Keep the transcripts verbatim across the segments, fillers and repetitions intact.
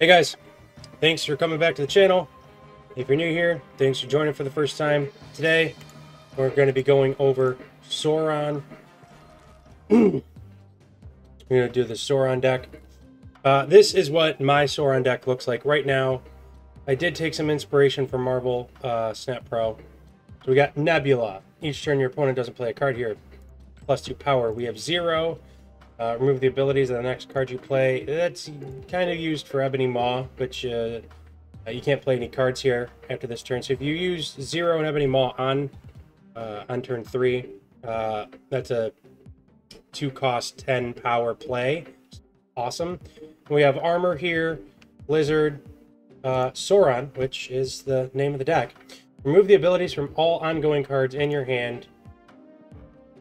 Hey guys, thanks for coming back to the channel. If you're new here, thanks for joining for the first time. Today, we're going to be going over Sauron. We're going to do the Sauron deck. Uh, this is what my Sauron deck looks like right now. I did take some inspiration from Marvel uh, Snap Pro. So we got Nebula. Each turn your opponent doesn't play a card here. Plus two power. We have Zero. Uh, remove the abilities of the next card you play. That's kind of used for Ebony Maw, which uh, you can't play any cards here after this turn. So if you use Zero and Ebony Maw on uh, on turn three, uh, that's a two cost ten power play. Awesome. We have Armor here, Lizard, uh, Sauron, which is the name of the deck. Remove the abilities from all ongoing cards in your hand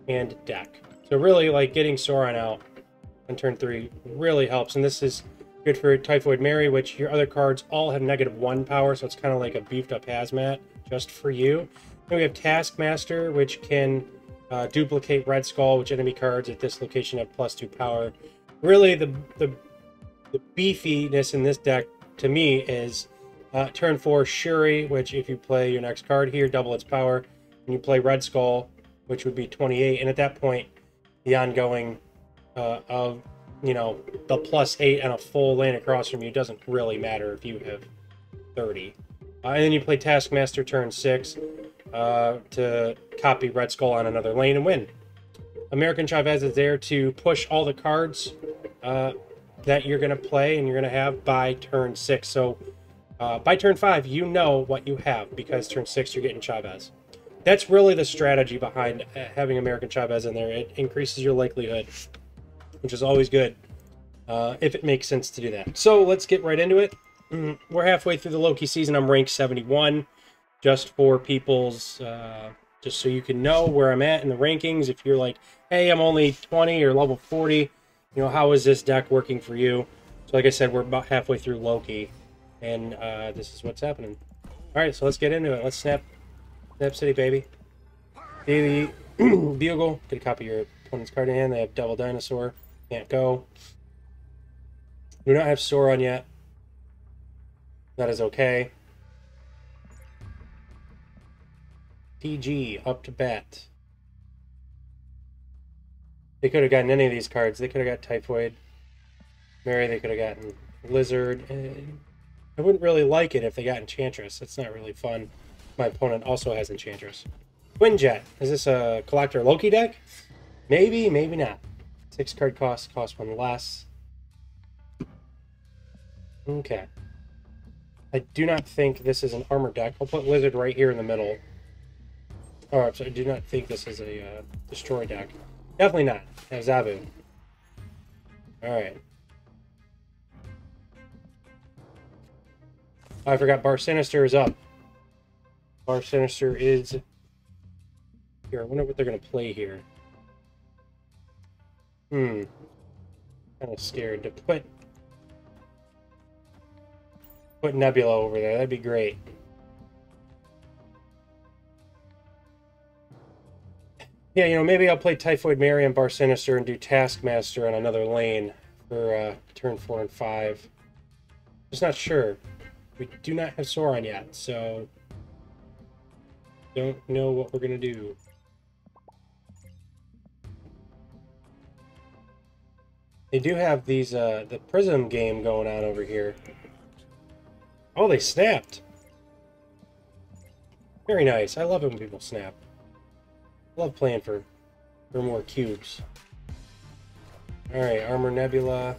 and deck. So really, like, getting Sauron out on turn three really helps. And this is good for Typhoid Mary, which your other cards all have negative one power, so it's kind of like a beefed-up hazmat just for you. Then we have Taskmaster, which can uh, duplicate Red Skull, which enemy cards at this location have plus two power. Really, the, the, the beefiness in this deck, to me, is uh, turn four Shuri, which if you play your next card here, double its power, and you play Red Skull, which would be twenty-eight, and at that point, the ongoing uh, of, you know, the plus eight and a full lane across from you doesn't really matter if you have thirty. Uh, and then you play Taskmaster turn six uh, to copy Red Skull on another lane and win. American Chavez is there to push all the cards uh, that you're going to play and you're going to have by turn six. So uh, by turn five, you know what you have because turn six, you're getting Chavez. That's really the strategy behind having American Chavez in there. It increases your likelihood, which is always good, uh, if it makes sense to do that. So let's get right into it. We're halfway through the Loki season. I'm ranked seventy-one, just for people's, uh, just so you can know where I'm at in the rankings. If you're like, hey, I'm only twenty or level forty, you know, how is this deck working for you? So like I said, we're about halfway through Loki, and uh, this is what's happening. All right, so let's get into it. Let's snap. Snap City, baby. Daily Bugle. Get a copy of your opponent's card in hand. They have Devil Dinosaur. Can't go. Do not have Sauron yet. That is okay. P G, up to bat. They could have gotten any of these cards. They could have got Typhoid Mary. They could have gotten Lizard. I wouldn't really like it if they got Enchantress. That's not really fun. My opponent also has Enchantress. Twinjet. Is this a Collector Loki deck? Maybe, maybe not. Six card cost, cost one less. Okay. I do not think this is an Armor deck. I'll put Lizard right here in the middle. Oh, I'm sorry. I do not think this is a uh, Destroy deck. Definitely not. I have Zabu. Alright. Oh, I forgot Bar Sinister is up. Bar Sinister is here. I wonder what they're going to play here. Hmm. Kind of scared to put put Nebula over there. That'd be great. Yeah, you know, maybe I'll play Typhoid Mary and Bar Sinister and do Taskmaster on another lane for uh, turn four and five. Just not sure. We do not have Sauron yet, so don't know what we're gonna do. They do have these uh the prism game going on over here. Oh, they snapped. Very nice. I love it when people snap. I love playing for for more cubes. Alright, Armor, Nebula,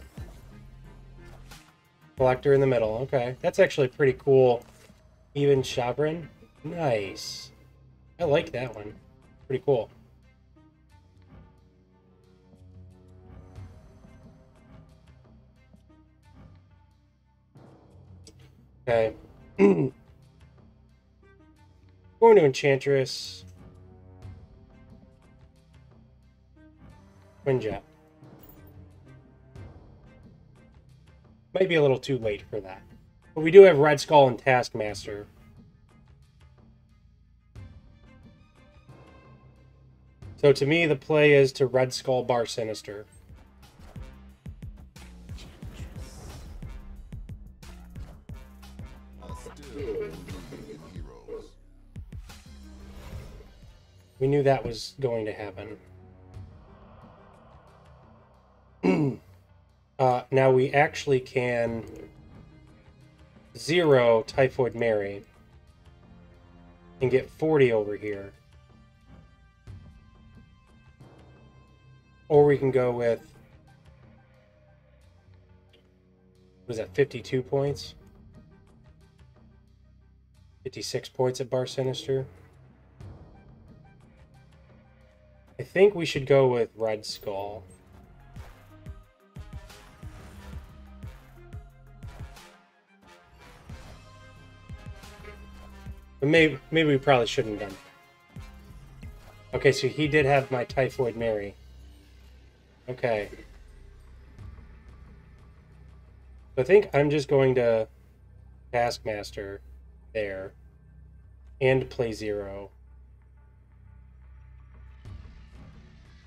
Collector in the middle. Okay. That's actually pretty cool. Even Chabrin. Nice. I like that one. Pretty cool. Okay. Going to Enchantress. Winja. Might be a little too late for that. But we do have Red Skull and Taskmaster. So to me, the play is to Red Skull Bar Sinister. We knew that was going to happen. uh, now we actually can zero Typhoid Mary and get forty over here. Or we can go with, what is that, fifty-two points? fifty-six points at Bar Sinister. I think we should go with Red Skull. But maybe, maybe we probably shouldn't have done that. Okay, so he did have my Typhoid Mary. Okay. I think I'm just going to Taskmaster there and play Zero.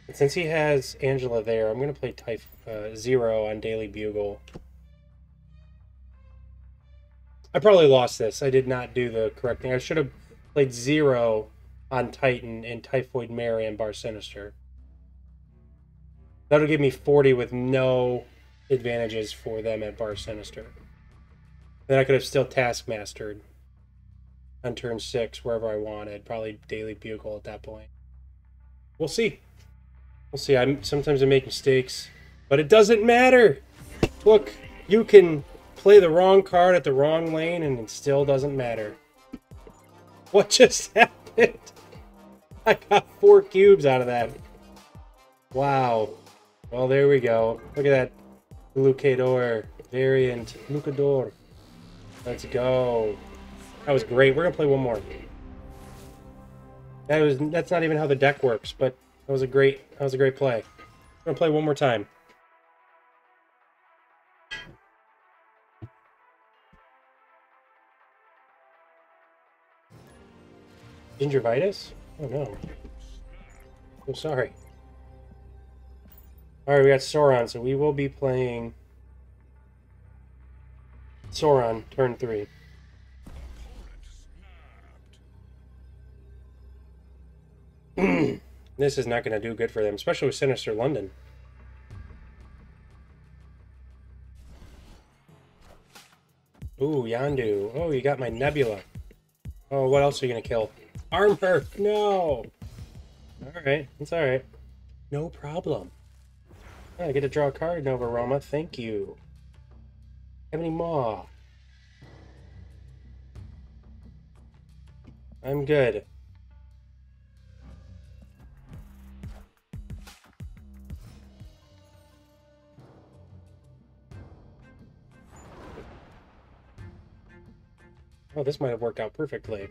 And since he has Angela there, I'm going to play type, uh, Zero on Daily Bugle. I probably lost this. I did not do the correct thing. I should have played Zero on Titan and Typhoid Mary and Bar Sinister. That'll give me forty with no advantages for them at Bar Sinister. Then I could have still Taskmastered on turn six wherever I wanted. Probably Daily Bugle at that point. We'll see. We'll see. I'm sometimes I make mistakes, but it doesn't matter. Look, you can play the wrong card at the wrong lane, and it still doesn't matter. What just happened? I got four cubes out of that. Wow. Well, there we go. Look at that Lucador variant. Lucador. Let's go. That was great. We're gonna play one more. That was. That's not even how the deck works, but that was a great. That was a great play. We're gonna play one more time. Gingivitis? Oh no. I'm sorry. Alright, we got Sauron, so we will be playing Sauron, turn three. This is not going to do good for them, especially with Sinister London. Ooh, Yandu. Oh, you got my Nebula. Oh, what else are you going to kill? Armor! No! Alright, it's alright. No problem. I get to draw a card, Nova Roma. Thank you. Ebony Maw. I'm good. Oh, this might have worked out perfectly.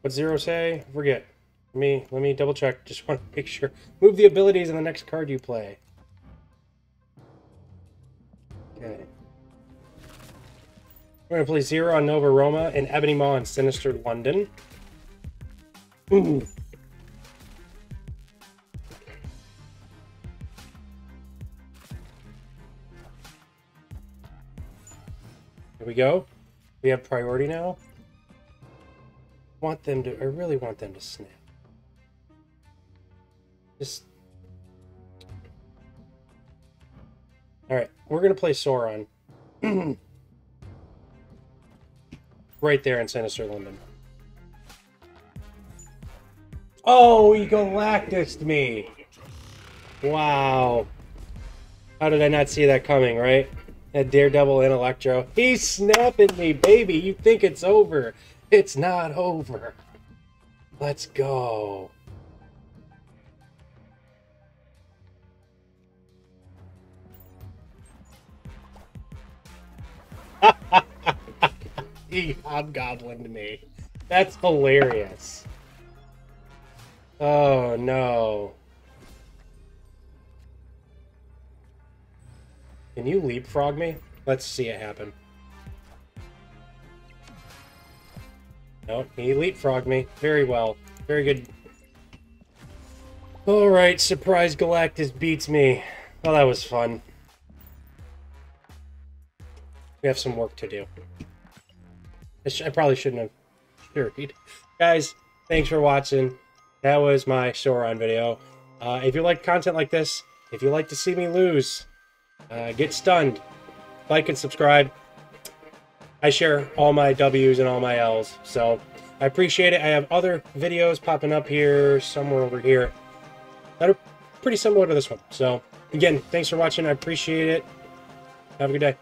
What's Zero say? Forget. Let me, let me double check. Just want to make sure. Move the abilities on the next card you play. Okay. We're going to play Zero on Nova Roma and Ebony Maw on Sinister London. Ooh. Here we go. We have priority now. Want them to, I really want them to snap. Just. Alright, we're going to play Sauron. Right there in Sinister London. Oh, he Galactus'd me! Wow. How did I not see that coming, right? That Daredevil and Electro. He's snapping me, baby! You think it's over! It's not over. Let's go. He hobgoblined me. That's hilarious. Oh no. Can you leapfrog me? Let's see it happen. No, he leapfrogged me. Very well. Very good. Alright, surprise Galactus beats me. Well, that was fun. We have some work to do. I, sh I probably shouldn't have. Sure, guys, thanks for watching. That was my Sauron video. Uh, if you like content like this, if you like to see me lose, uh, get stunned, like and subscribe. I share all my W's and all my L's, so I appreciate it. I have other videos popping up here, somewhere over here, that are pretty similar to this one. So, again, thanks for watching. I appreciate it. Have a good day.